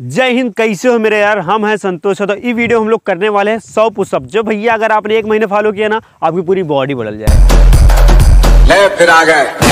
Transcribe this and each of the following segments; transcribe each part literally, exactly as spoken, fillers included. जय हिंद। कैसे हो मेरे यार, हम हैं संतोष। तो ये वीडियो हम लोग करने वाले हैं सौ पुशअप, जो भैया अगर आपने एक महीने फॉलो किया ना, आपकी पूरी बॉडी बदल जाएगी। ले फिर आ गए।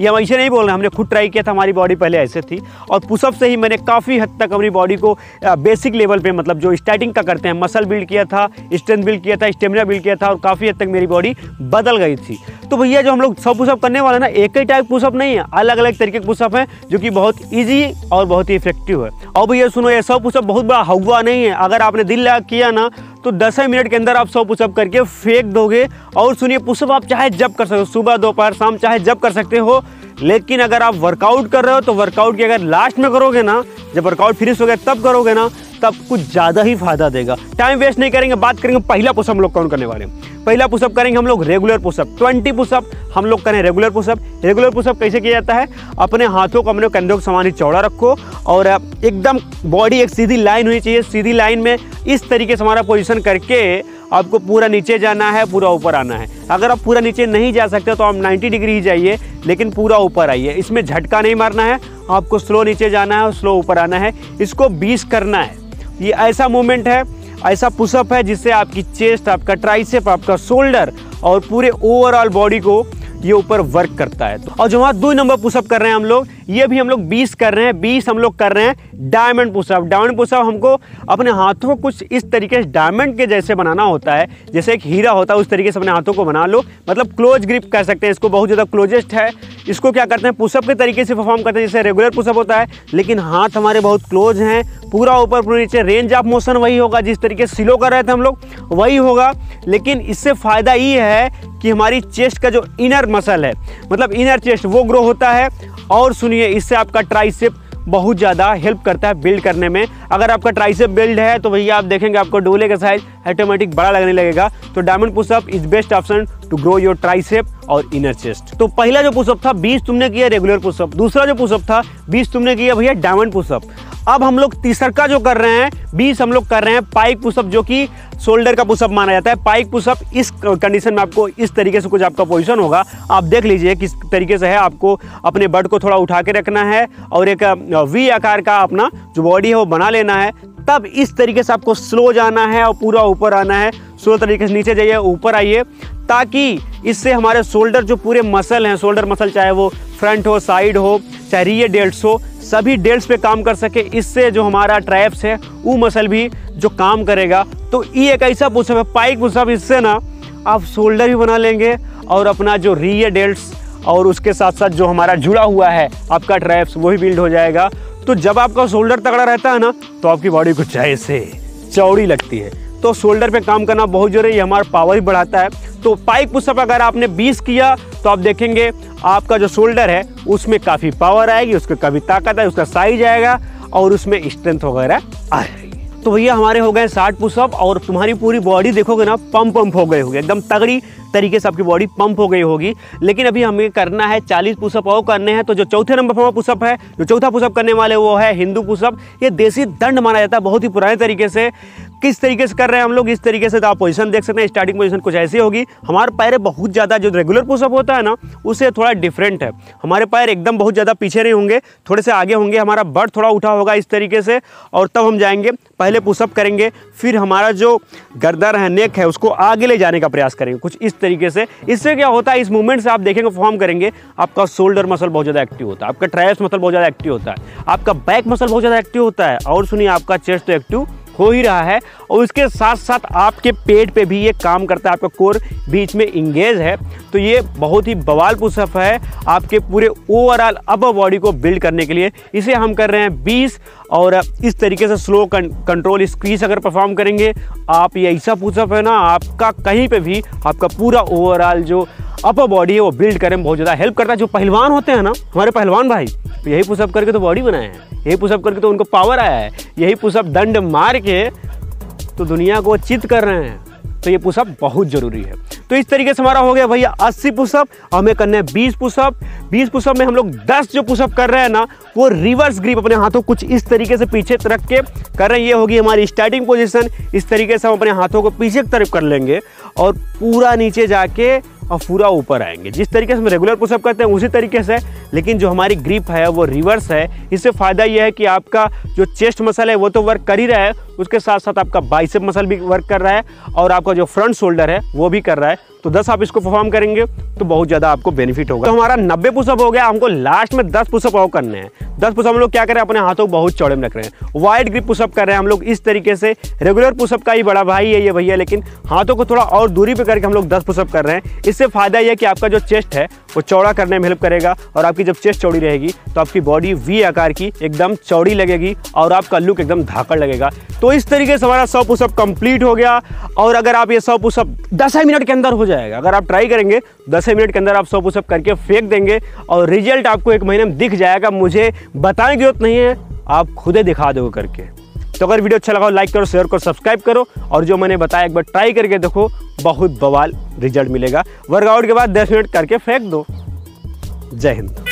ये हम ऐसे नहीं बोल रहे, हमने खुद ट्राई किया था, हमारी बॉडी पहले ऐसे थी और पुशअप से ही मैंने काफ़ी हद तक अपनी बॉडी को बेसिक लेवल पे, मतलब जो स्टार्टिंग का करते हैं, मसल बिल्ड किया था, स्ट्रेंथ बिल्ड किया था, स्टेमिना बिल्ड किया था और काफ़ी हद तक मेरी बॉडी बदल गई थी। तो भैया जो हम लोग सब पुशअप करने वाले ना, एक ही टाइप पुशअप नहीं है, अलग अलग तरीके के पुशअप हैं जो कि बहुत इजी और बहुत ही इफेक्टिव है। और भैया सुनो, ये सब पुशअप बहुत बड़ा हवा नहीं है, अगर आपने दिल लगा किया ना तो दस मिनट के अंदर आप सौ पुशअप करके फेंक दोगे। और सुनिए, पुशअप आप चाहे जब कर सकते हो, सुबह दोपहर शाम चाहे जब कर सकते हो, लेकिन अगर आप वर्कआउट कर रहे हो तो वर्कआउट के अगर लास्ट में करोगे ना, जब वर्कआउट फिनिश हो गया तब करोगे ना, तब कुछ ज़्यादा ही फायदा देगा। टाइम वेस्ट नहीं करेंगे, बात करेंगे पहला पुशअप हम लोग कौन करने वाले हैं। पहला पुशअप करेंगे हम लोग रेगुलर पुशअप, ट्वेंटी पुशअप हम लोग करें रेगुलर पुशअप। रेगुलर पुशअप कैसे किया जाता है, अपने हाथों को अपने कंधों के समान ही चौड़ा रखो और एकदम बॉडी एक सीधी लाइन होनी चाहिए। सीधी लाइन में इस तरीके से हमारा पोजिशन करके आपको पूरा नीचे जाना है, पूरा ऊपर आना है। अगर आप पूरा नीचे नहीं जा सकते तो आप नब्बे डिग्री ही जाइए, लेकिन पूरा ऊपर आइए। इसमें झटका नहीं मारना है, आपको स्लो नीचे जाना है और स्लो ऊपर आना है। इसको बीस करना है। ये ऐसा मूवमेंट है, ऐसा पुशअप है जिससे आपकी चेस्ट, आपका ट्राइसेप, आपका शोल्डर और पूरे ओवरऑल बॉडी को ये ऊपर वर्क करता है। तो और जो वहाँ दो नंबर पुशअप कर रहे हैं हम लोग, ये भी हम लोग बीस कर रहे हैं। बीस हम लोग कर रहे हैं डायमंड पुशअप। डायमंड पुशअप हमको अपने हाथों को कुछ इस तरीके से डायमंड के जैसे बनाना होता है, जैसे एक हीरा होता है उस तरीके से अपने हाथों को बना लो, मतलब क्लोज ग्रिप कर सकते हैं इसको, बहुत ज़्यादा क्लोजेस्ट है। इसको क्या करते हैं, पुशअप के तरीके से परफॉर्म करते हैं जैसे रेगुलर पुशअप होता है, लेकिन हाथ हमारे बहुत क्लोज हैं, पूरा ऊपर पूरे नीचे। रेंज ऑफ मोशन वही होगा जिस तरीके से स्लो कर रहे थे हम लोग, वही होगा। लेकिन इससे फ़ायदा ये है कि हमारी चेस्ट का जो इनर मसल है, मतलब इनर चेस्ट, वो ग्रो होता है। और सुनिए, इससे आपका ट्राइसेप बहुत ज़्यादा हेल्प करता है बिल्ड करने में। अगर आपका ट्राइसेप बिल्ड है तो भैया आप देखेंगे आपको डोले का साइज ऑटोमेटिक बड़ा लगने लगेगा। तो diamond pushup is best option to grow your tricep और इनर चेस्ट। तो पहला जो पुशअप था बीस तुमने किया रेगुलर पुशअप, दूसरा जो पुशअप था बीस तुमने किया भैया डायमंड पुशअप। अब हम लोग तीसरा का जो कर रहे हैं बीस हम लोग कर रहे हैं पाइक पुशअप, जो कि शोल्डर का पुशअप माना जाता है। पाइक पुशअप इस कंडीशन में आपको इस तरीके से कुछ आपका पोजीशन होगा, आप देख लीजिए किस तरीके से है। आपको अपने बड को थोड़ा उठा के रखना है और एक वी आकार का अपना जो बॉडी है वो बना लेना है। तब इस तरीके से आपको स्लो जाना है और पूरा ऊपर आना है। स्लो तरीके से नीचे जाइए, ऊपर आइए, ताकि इससे हमारे शोल्डर जो पूरे मसल हैं, शोल्डर मसल चाहे वो फ्रंट हो, साइड हो, चाहे रियर डेल्ट्स हो, सभी डेल्ट्स पे काम कर सके। इससे जो हमारा ट्रैप्स है वो मसल भी जो काम करेगा। तो ये एक ऐसा पुशअप है पाइक पुशअप, इससे ना आप शोल्डर भी बना लेंगे और अपना जो रियर डेल्ट्स और उसके साथ साथ जो हमारा जुड़ा हुआ है आपका ट्रैप्स, वो भी बिल्ड हो जाएगा। तो जब आपका शोल्डर तगड़ा रहता है ना, तो आपकी बॉडी कुछ ऐसे चौड़ी लगती है। तो शोल्डर पे काम करना बहुत जरूरी है, हमारा पावर भी बढ़ाता है। तो पाइक पुशअप अगर आपने बीस किया तो आप देखेंगे आपका जो शोल्डर है उसमें काफ़ी पावर आएगी, उसके काफ़ी ताकत है, उसका साइज आएगा और उसमें स्ट्रेंथ वगैरह आ जाएगी। तो भैया हमारे हो गए साठ पुशअप और तुम्हारी पूरी बॉडी देखोगे ना पंप पंप हो गई होगी, एकदम तगड़ी तरीके से आपकी बॉडी पंप हो गई होगी। लेकिन अभी हमें करना है चालीस पुशअप और करने हैं। तो जो चौथे नंबर पर पुशअप है, जो चौथा पुशअप करने वाले वो है हिंदू पुशअप। ये देसी दंड माना जाता है बहुत ही पुराने तरीके से। किस तरीके से कर रहे हैं हम लोग, इस तरीके से तो आप पोजीशन देख सकते हैं। स्टार्टिंग पोजीशन कुछ ऐसी होगी। हमारे पैर बहुत ज़्यादा, जो रेगुलर पुशअप होता है ना उससे थोड़ा डिफरेंट है, हमारे पैर एकदम बहुत ज़्यादा पीछे नहीं होंगे, थोड़े से आगे होंगे। हमारा बड थोड़ा उठा होगा इस तरीके से, और तब हम जाएंगे, पहले पुशअप करेंगे, फिर हमारा जो गर्दन है, नेक है, उसको आगे ले जाने का प्रयास करेंगे कुछ इस तरीके से। इससे क्या होता है, इस मूवमेंट से आप देखेंगे परफॉर्म करेंगे, आपका शोल्डर मसल बहुत ज़्यादा एक्टिव होता है, आपका ट्राइसेप्स मसल बहुत ज़्यादा एक्टिव होता है, आपका बैक मसल बहुत ज़्यादा एक्टिव होता है। और सुनिए, आपका चेस्ट तो एक्टिव हो ही रहा है और उसके साथ साथ आपके पेट पे भी ये काम करता है, आपका कोर बीच में इंगेज है। तो ये बहुत ही बवाल पुशअप है आपके पूरे ओवरऑल अपर बॉडी को बिल्ड करने के लिए। इसे हम कर रहे हैं बीस और इस तरीके से स्लो कंट्रोल स्क्वीज अगर परफॉर्म करेंगे आप, ये ऐसा पुशअप है ना आपका कहीं पे भी आपका पूरा ओवरऑल जो अपर बॉडी है वो बिल्ड करने में बहुत ज़्यादा हेल्प करता है। जो पहलवान होते हैं ना, हमारे पहलवान भाई, यही पुशअप करके तो बॉडी बनाए हैं, यही पुशअप करके तो उनको पावर आया है, यही पुशअप दंड मार के तो दुनिया को चित कर रहे हैं। तो ये पुशअप बहुत ज़रूरी है। तो इस तरीके से हमारा हो गया भैया अस्सी पुशअप, हमें करने हैं बीस पुशअप। बीस पुशअप में हम लोग दस जो पुशअप कर रहे हैं ना, वो रिवर्स ग्रिप अपने हाथों कुछ इस तरीके से पीछे रख के कर रहे हैं। ये होगी हमारी स्टार्टिंग पोजीशन। इस तरीके से हम अपने हाथों को पीछे की तरफ कर लेंगे और पूरा नीचे जाके और पूरा ऊपर आएंगे। जिस तरीके से हम रेगुलर पुशअप करते हैं उसी तरीके से, लेकिन जो हमारी ग्रिप है वो रिवर्स है। इससे फ़ायदा यह है कि आपका जो चेस्ट मसल है वो तो वर्क कर ही रहा है, उसके साथ साथ आपका बाइसेप मसल भी वर्क कर रहा है और आपका जो फ्रंट शोल्डर है वो भी कर रहा है। तो दस आप इसको परफॉर्म करेंगे तो बहुत ज़्यादा आपको बेनिफिट होगा। तो हमारा नब्बे पुशअप हो गया, हमको लास्ट में दस पुशअप और करने हैं। दस पुशअप हम लोग क्या करें, अपने हाथों को बहुत चौड़े में रख रहे हैं, वाइड ग्रिप पुशअप कर रहे हैं हम लोग। इस तरीके से रेगुलर पुशअप का ही बड़ा भाई है ये भैया, लेकिन हाथों को थोड़ा और दूरी पे करके हम लोग दस पुशअप कर रहे हैं। इससे फ़ायदा यह है कि आपका जो चेस्ट है वो चौड़ा करने में हेल्प करेगा, और आपकी जब चेस्ट चौड़ी रहेगी तो आपकी बॉडी वी आकार की एकदम चौड़ी लगेगी और आपका लुक एकदम धाकड़ लगेगा। तो इस तरीके से हमारा सौ पुशअप कंप्लीट हो गया। और अगर आप ये सौ पुशअप दस ही मिनट के अंदर हो जाएगा, अगर आप ट्राई करेंगे दस ही मिनट के अंदर आप सौ पुशअप करके फेंक देंगे और रिजल्ट आपको एक महीने में दिख जाएगा। मुझे बताने की जरूरत नहीं है, आप खुद ही दिखा दोगे करके। तो अगर वीडियो अच्छा लगा हो लाइक करो, शेयर करो, सब्सक्राइब करो, और जो मैंने बताया एक बार ट्राई करके देखो, बहुत बवाल रिजल्ट मिलेगा। वर्कआउट के बाद दस मिनट करके फेंक दो। जय हिंद।